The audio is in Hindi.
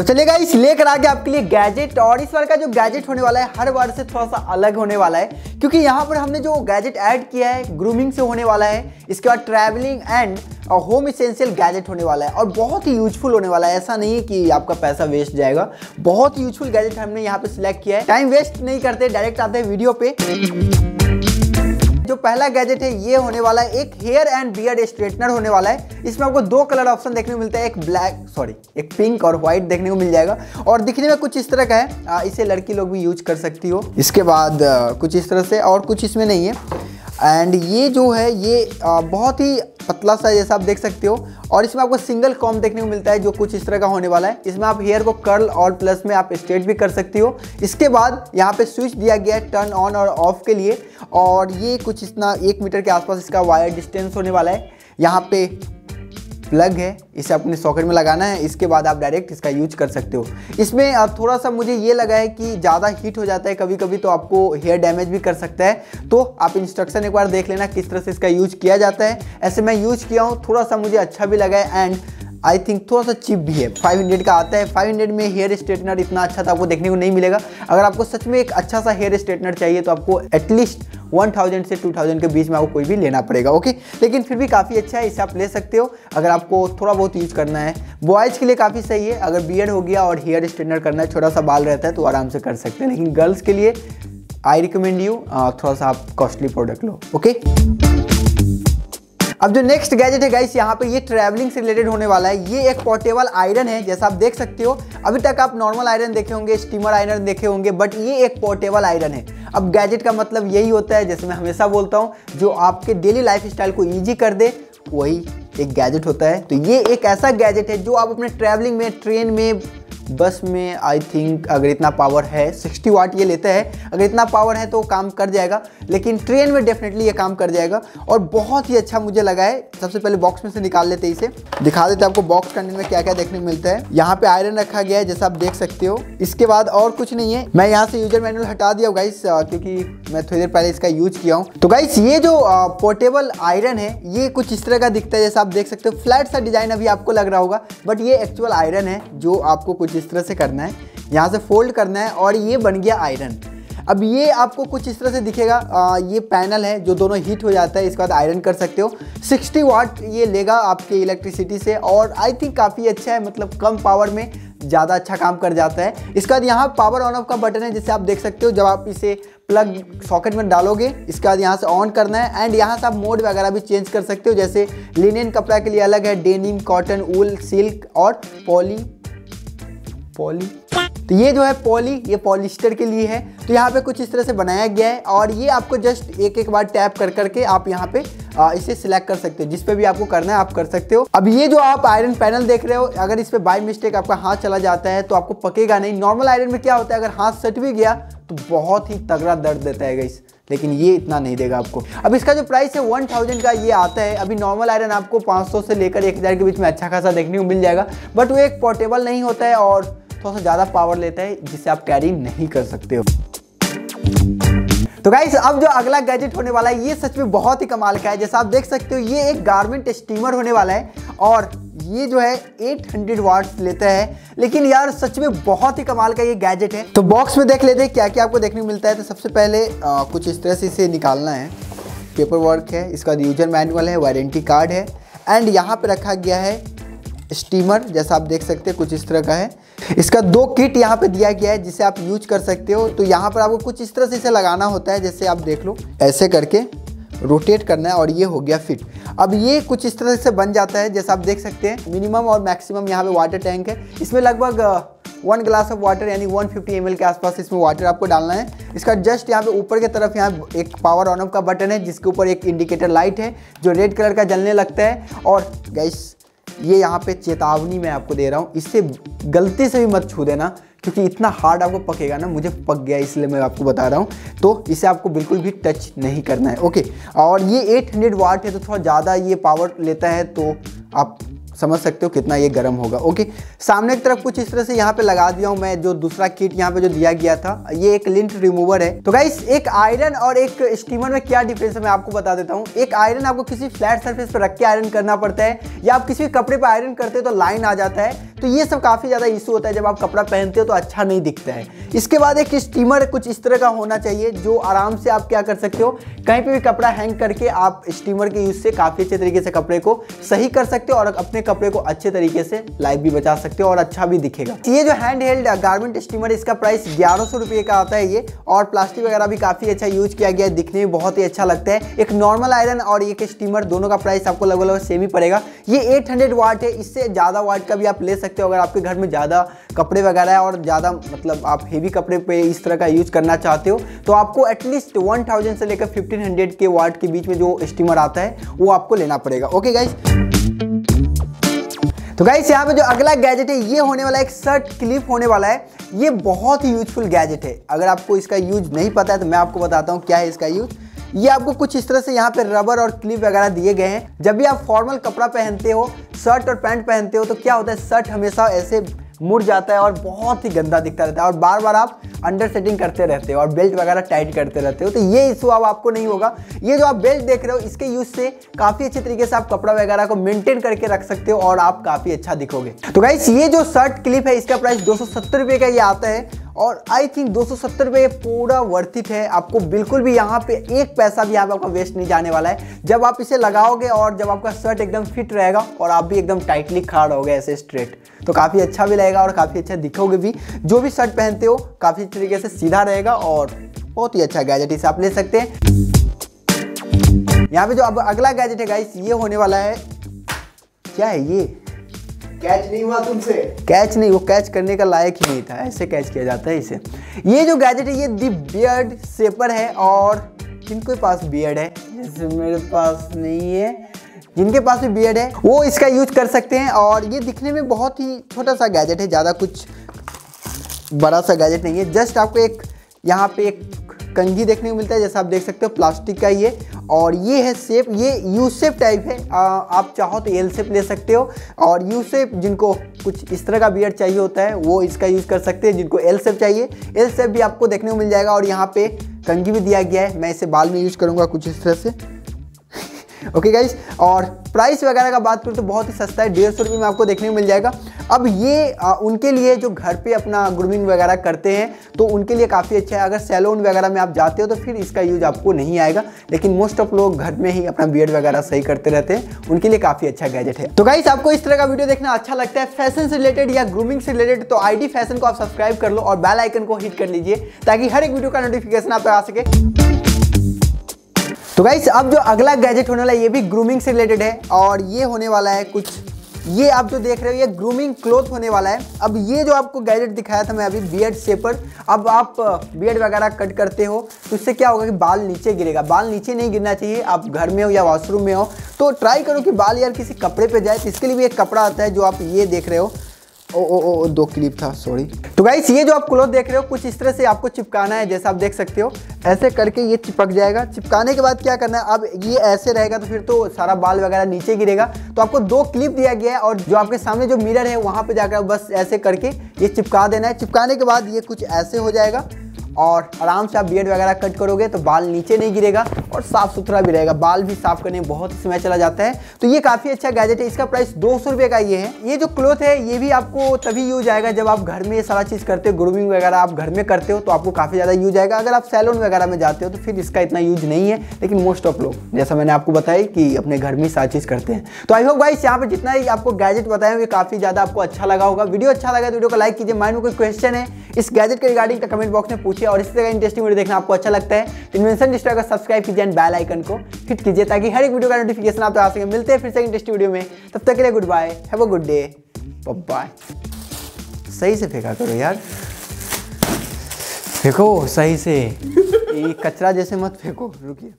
तो चलेगा इस लेकर आगे आपके लिए गैजेट। और इस बार का जो गैजेट होने वाला है हर बार से थोड़ा सा अलग होने वाला है, क्योंकि यहाँ पर हमने जो गैजेट ऐड किया है ग्रूमिंग से होने वाला है, इसके बाद ट्रैवलिंग एंड और होम इसेंशियल गैजेट होने वाला है और बहुत ही यूजफुल होने वाला है। ऐसा नहीं है कि आपका पैसा वेस्ट जाएगा, बहुत ही यूजफुल गैजेट हमने यहाँ पे सिलेक्ट किया है। टाइम वेस्ट नहीं करते, डायरेक्ट आते हैं वीडियो पे। जो पहला गैजेट है ये होने वाला है एक हेयर एंड बियर्ड स्ट्रेटनर होने वाला है। इसमें आपको दो कलर ऑप्शन देखने को मिलता है, एक पिंक और व्हाइट देखने को मिल जाएगा और दिखने में कुछ इस तरह का है। इसे लड़की लोग भी यूज कर सकती हो। इसके बाद कुछ इस तरह से और कुछ इसमें नहीं है। एंड ये जो है ये बहुत ही पतला सा जैसा आप देख सकते हो और इसमें आपको सिंगल कॉम देखने को मिलता है जो कुछ इस तरह का होने वाला है। इसमें आप हेयर को कर्ल और प्लस में आप स्ट्रेट भी कर सकती हो। इसके बाद यहाँ पे स्विच दिया गया है टर्न ऑन और ऑफ के लिए और ये कुछ इतना 1 मीटर के आसपास इसका वायर डिस्टेंस होने वाला है। यहाँ पे प्लग है, इसे अपने सॉकेट में लगाना है, इसके बाद आप डायरेक्ट इसका यूज कर सकते हो। इसमें थोड़ा सा मुझे ये लगा है कि ज़्यादा हीट हो जाता है कभी कभी तो आपको हेयर डैमेज भी कर सकता है, तो आप इंस्ट्रक्शन एक बार देख लेना किस तरह से इसका यूज किया जाता है। ऐसे मैं यूज किया हूँ, थोड़ा सा मुझे अच्छा भी लगा है एंड आई थिंक थोड़ा सा चीप भी है। 500 का आता है, 500 में हेयर स्ट्रेटनर इतना अच्छा तो आपको देखने को नहीं मिलेगा। अगर आपको सच में एक अच्छा सा हेयर स्ट्रेटनर चाहिए तो आपको एटलीस्ट 1000 से 2000 के बीच में आपको कोई भी लेना पड़ेगा, ओके। लेकिन फिर भी काफ़ी अच्छा है, इसे आप ले सकते हो अगर आपको थोड़ा बहुत यूज़ करना है। बॉयज़ के लिए काफ़ी सही है, अगर बियर्ड हो गया और हेयर स्ट्रेटनर करना है, छोटा सा बाल रहता है तो आराम से कर सकते हैं। लेकिन गर्ल्स के लिए आई रिकमेंड यू थोड़ा सा आप कॉस्टली प्रोडक्ट लो, ओके। अब जो नेक्स्ट गैजेट है गाइस यहाँ पे ये ट्रैवलिंग से रिलेटेड होने वाला है। ये एक पोर्टेबल आयरन है, जैसा आप देख सकते हो। अभी तक आप नॉर्मल आयरन देखे होंगे, स्टीमर आयरन देखे होंगे, बट ये एक पोर्टेबल आयरन है। अब गैजेट का मतलब यही होता है, जैसे मैं हमेशा बोलता हूँ, जो आपके डेली लाइफ स्टाइल को ईजी कर दे वही एक गैजेट होता है। तो ये एक ऐसा गैजेट है जो आप अपने ट्रैवलिंग में, ट्रेन में, बस में, आई थिंक अगर इतना पावर है 60 वाट ये लेता है, अगर इतना पावर है तो काम कर जाएगा, लेकिन ट्रेन में डेफिनेटली ये काम कर जाएगा और बहुत ही अच्छा मुझे लगा है। सबसे पहले बॉक्स में से निकाल लेते हैं, इसे दिखा देते हैं आपको बॉक्स कंटेंट में क्या क्या देखने को मिलता है। यहाँ पे आयरन रखा गया है जैसा आप देख सकते हो, इसके बाद और कुछ नहीं है। मैं यहाँ से यूजर मैनुअल हटा दिया हूँ गाइस, क्योंकि मैं थोड़ी देर पहले इसका यूज किया हूँ। तो गाइस ये जो पोर्टेबल आयरन है ये कुछ इस तरह का दिखता है, जैसा आप देख सकते हो। फ्लैट सा डिजाइन अभी आपको लग रहा होगा, बट ये एक्चुअल आयरन है जो आपको कुछ इस तरह से करना है, यहाँ से फोल्ड करना है और ये बन गया आयरन। अब ये आपको कुछ इस तरह से दिखेगा। ये पैनल है जो दोनों हीट हो जाता है, इसके बाद आयरन कर सकते हो। 60 वाट ये लेगा आपके इलेक्ट्रिसिटी से और आई थिंक काफ़ी अच्छा है, मतलब कम पावर में ज़्यादा अच्छा काम कर जाता है। इसके बाद यहाँ पावर ऑन ऑफ का बटन है जिसे आप देख सकते हो। जब आप इसे प्लग सॉकेट में डालोगे इसके बाद यहाँ से ऑन करना है एंड यहाँ से आप मोड वगैरह भी चेंज कर सकते हो, जैसे लिनेन कपड़ा के लिए अलग है, डेनिम, कॉटन, वूल, सिल्क और पॉली। तो ये जो है पॉली, ये पॉलिस्टर के लिए है। तो यहाँ पे कुछ इस तरह से बनाया गया है और ये आपको जस्ट एक बार टैप कर करके आप यहाँ पे इसे सिलेक्ट कर सकते हो, जिस पे भी आपको करना है आप कर सकते हो। अब ये जो आप आयरन पैनल देख रहे हो, अगर इस पे बाय मिस्टेक आपका हाथ चला जाता है तो आपको पकेगा नहीं। नॉर्मल आयरन में क्या होता है, अगर हाथ सट भी गया तो बहुत ही तगड़ा दर्द देता है गाइस, लेकिन ये इतना नहीं देगा आपको। अब इसका जो प्राइस है 1000 का ये आता है। अभी नॉर्मल आयरन आपको 500 से लेकर 1000 के बीच में अच्छा खासा देखने को मिल जाएगा, बट वो एक पोर्टेबल नहीं होता है और थोड़ा सा ज़्यादा पावर लेता है जिसे आप कैरी नहीं कर सकते हो। तो गाइस अब जो अगला गैजेट होने वाला है ये सच में बहुत ही कमाल का है। जैसा आप देख सकते हो ये एक गारमेंट स्टीमर होने वाला है और ये जो है 800 वाट्स लेता है, लेकिन यार सच में बहुत ही कमाल का ये गैजेट है। तो बॉक्स में देख लेते हैं क्या क्या आपको देखने को मिलता है। तो सबसे पहले कुछ इस तरह से इसे निकालना है, पेपर वर्क है, इसका यूजर मैनुअल है, वारंटी कार्ड है एंड यहाँ पर रखा गया है स्टीमर, जैसा आप देख सकते हैं कुछ इस तरह का है। इसका 2 किट यहाँ पे दिया गया है जिसे आप यूज कर सकते हो। तो यहाँ पर आपको कुछ इस तरह से इसे लगाना होता है, जैसे आप देख लो ऐसे करके रोटेट करना है और ये हो गया फिट। अब ये कुछ इस तरह से बन जाता है जैसा आप देख सकते हैं। मिनिमम और मैक्सिमम यहाँ पे वाटर टैंक है, इसमें लगभग 1 ग्लास ऑफ वाटर यानी 150 ml के आसपास इसमें वाटर आपको डालना है। इसका जस्ट यहाँ पे ऊपर की तरफ यहाँ एक पावर ऑन ऑफ का बटन है जिसके ऊपर एक इंडिकेटर लाइट है जो रेड कलर का जलने लगता है। और गैस ये यहाँ पे चेतावनी मैं आपको दे रहा हूँ, इससे गलती से भी मत छू देना क्योंकि इतना हार्ड आपको पकेगा ना, मुझे पक गया इसलिए मैं आपको बता रहा हूँ। तो इसे आपको बिल्कुल भी टच नहीं करना है, ओके। और ये 800 वाट है तो थोड़ा ज़्यादा ये पावर लेता है, तो आप समझ सकते हो कितना ये गर्म होगा। ओके, सामने की तरफ कुछ इस तरह से यहाँ पे लगा दिया हूँ मैं जो दूसरा किट यहाँ पे जो दिया गया था, ये एक लिंट रिमूवर है। तो गाइस एक आयरन और एक स्टीमर में क्या डिफरेंस है मैं आपको बता देता हूँ। एक आयरन आपको किसी फ्लैट सर्फेस पर रख के आयरन करना पड़ता है, या आप किसी कपड़े पर आयरन करते हो तो लाइन आ जाता है, तो ये सब काफ़ी ज़्यादा इशू होता है जब आप कपड़ा पहनते हो तो अच्छा नहीं दिखता है। इसके बाद एक स्टीमर कुछ इस तरह का होना चाहिए जो आराम से आप क्या कर सकते हो, कहीं पे भी कपड़ा हैंग करके आप स्टीमर के यूज़ से काफ़ी अच्छे तरीके से कपड़े को सही कर सकते हो और अपने कपड़े को अच्छे तरीके से लाइफ भी बचा सकते हो और अच्छा भी दिखेगा। ये जो हैंड हेल्ड गारमेंट स्टीमर इसका प्राइस 1100 रुपये का आता है ये, और प्लास्टिक वगैरह भी काफ़ी अच्छा यूज किया गया है, दिखने में बहुत ही अच्छा लगता है। एक नॉर्मल आयरन और एक स्टीमर दोनों का प्राइस आपको लगभग सेम ही पड़ेगा। ये 800 वाट है, इससे ज़्यादा वाट का भी आप ले सकते हो अगर आपके घर में ज़्यादा कपड़े वगैरह है और ज़्यादा मतलब आप हेवी कपड़े पे इस तरह का यूज करना चाहते हो तो आपको एटलीस्ट 1000 से लेकर 1500 के वाट के बीच में जो स्टीमर आता है वो आपको लेना पड़ेगा। ओके गाइस, तो गाइस यहाँ पे जो अगला गैजेट है ये होने वाला है एक शर्ट क्लिप होने वाला है। ये बहुत ही यूजफुल गैजेट है, अगर आपको इसका यूज नहीं पता है तो मैं आपको बताता हूँ क्या है इसका यूज। ये आपको कुछ इस तरह से यहाँ पे रबर और क्लिप वगैरह दिए गए हैं। जब भी आप फॉर्मल कपड़ा पहनते हो, शर्ट और पैंट पहनते हो, तो क्या होता है शर्ट हमेशा ऐसे मुड़ जाता है और बहुत ही गंदा दिखता रहता है और बार बार आप अंडर सेटिंग करते रहते हो और बेल्ट वगैरह टाइट करते रहते हो, तो ये इशू अब आपको नहीं होगा। ये जो आप बेल्ट देख रहे हो इसके यूज़ से काफ़ी अच्छे तरीके से आप कपड़ा वगैरह को मेंटेन करके रख सकते हो और आप काफ़ी अच्छा दिखोगे। तो गाइस ये जो शर्ट क्लिप है इसका प्राइस 270 रुपये का ये आता है और आई थिंक 270 रुपये पूरा वर्थ इट है। आपको बिल्कुल भी यहाँ पे एक पैसा भी यहाँ पे आपका वेस्ट नहीं जाने वाला है। जब आप इसे लगाओगे और जब आपका शर्ट एकदम फिट रहेगा और आप भी एकदम टाइटली खड़ा रहोगे ऐसे स्ट्रेट, तो काफ़ी अच्छा भी लगेगा और काफ़ी अच्छा दिखोगे भी। जो भी शर्ट पहनते हो काफ़ी तरीके से सीधा रहेगा और बहुत ही अच्छा गैजेट इसे आप ले सकते हैं। यहाँ पे जो अब अगला गैजेट है गाइस ये होने वाला है, क्या है ये, कैच नहीं हुआ तुमसे, कैच नहीं, वो कैच करने का लायक ही नहीं था, ऐसे कैच किया जाता है इसे। ये जो गैजेट है ये दी बियर्ड शेपर है और जिनके पास बियर्ड है, जैसे मेरे पास नहीं है, जिनके पास भी बियर्ड है वो इसका यूज कर सकते हैं। और ये दिखने में बहुत ही छोटा सा गैजेट है, ज़्यादा कुछ बड़ा सा गैजेट नहीं है। जस्ट आपको एक यहाँ पे एक कंघी देखने को मिलता है, जैसा आप देख सकते हो प्लास्टिक का ये, और ये है शेप, ये यू शेप टाइप है। आप चाहो तो एल शेप ले सकते हो और यू शेप, जिनको कुछ इस तरह का बियर्ड चाहिए होता है वो इसका यूज़ कर सकते हैं, जिनको एल शेप चाहिए एल शेप भी आपको देखने को मिल जाएगा। और यहाँ पे कंघी भी दिया गया है, मैं इसे बाल में यूज़ करूँगा कुछ इस तरह से। ओके गाइस, और प्राइस वगैरह का बात करूँ तो बहुत ही सस्ता है, 150 रुपये में आपको देखने को मिल जाएगा। अब ये उनके लिए जो घर पे अपना ग्रूमिंग वगैरह करते हैं तो उनके लिए काफ़ी अच्छा है। अगर सैलून वगैरह में आप जाते हो तो फिर इसका यूज़ आपको नहीं आएगा, लेकिन मोस्ट ऑफ लोग घर में ही अपना बियर्ड वगैरह सही करते रहते हैं, उनके लिए काफ़ी अच्छा गैजेट है। तो गाइस आपको इस तरह का वीडियो देखना अच्छा लगता है फैशन से रिलेटेड या ग्रूमिंग से रिलेटेड, तो ID फैशन को आप सब्सक्राइब कर लो और बेल आइकन को हिट कर लीजिए ताकि हर एक वीडियो का नोटिफिकेशन आप तक आ सके। तो गाइस अब जो अगला गैजेट होने वाला है ये भी ग्रूमिंग से रिलेटेड है और ये होने वाला है कुछ, ये आप जो देख रहे हो ये ग्रूमिंग क्लोथ होने वाला है। अब ये जो आपको गैजेट दिखाया था मैं अभी बियर्ड शेपर, अब आप बियर्ड वगैरह कट करते हो तो इससे क्या होगा कि बाल नीचे गिरेगा। बाल नीचे नहीं गिरना चाहिए, आप घर में हो या वॉशरूम में हो तो ट्राई करो कि बाल यार किसी कपड़े पर जाए, तो इसके लिए भी एक कपड़ा आता है जो आप ये देख रहे हो। ओ ओ ओ, दो क्लिप था, सॉरी। तो गाइस ये जो आप क्लोथ देख रहे हो कुछ इस तरह से आपको चिपकाना है, जैसा आप देख सकते हो ऐसे करके ये चिपक जाएगा। चिपकाने के बाद क्या करना है, अब ये ऐसे रहेगा तो फिर तो सारा बाल वगैरह नीचे गिरेगा, तो आपको दो क्लिप दिया गया है और जो आपके सामने जो मिरर है वहाँ पे जाकर बस ऐसे करके ये चिपका देना है। चिपकाने के बाद ये कुछ ऐसे हो जाएगा और आराम से आप बियर्ड वगैरह कट करोगे तो बाल नीचे नहीं गिरेगा और साफ़ सुथरा भी रहेगा, बाल भी साफ़ करने में बहुत समय चला जाता है। तो ये काफ़ी अच्छा गैजेट है, इसका प्राइस 200 रुपये का ये है। ये जो क्लोथ है ये भी आपको तभी यूज आएगा जब आप घर में ये सारा चीज़ करते हो, ग्रूमिंग वगैरह आप घर में करते हो तो आपको काफ़ी ज़्यादा यूज आएगा। अगर आप सैलून वगैरह में जाते हो तो फिर इसका इतना यूज नहीं है, लेकिन मोस्ट ऑफ लोग जैसा मैंने आपको बताया कि अपने घर में सारी चीज़ करते हैं। तो आई होप गाइस यहाँ पर जितना ही आपको गैजेट बताया ये काफ़ी ज़्यादा आपको अच्छा लगा होगा। वीडियो अच्छा लगा तो वीडियो को लाइक कीजिए, माइंड में कोई क्वेश्चन है इस गैजेट के रिगार्डिंग तो कमेंट बॉक्स में पूछिए, और इस तरह का इंटरेस्टिंग वीडियो देखना आपको अच्छा लगता है तो इन्वेंशन डिस्ट्रॉय को सब्सक्राइब कीजिए एंड बेल आइकन को हिट कीजिए ताकि हर एक वीडियो का नोटिफिकेशन आप तक आ सके। मिलते हैं फिर से इंटरेस्टिंग वीडियो में, तब तक के लिए good bye, have a good day, bye. सही से फेंका करो यार, फेंको सही से, ये कचरा जैसे मत फेंको, रुकिए।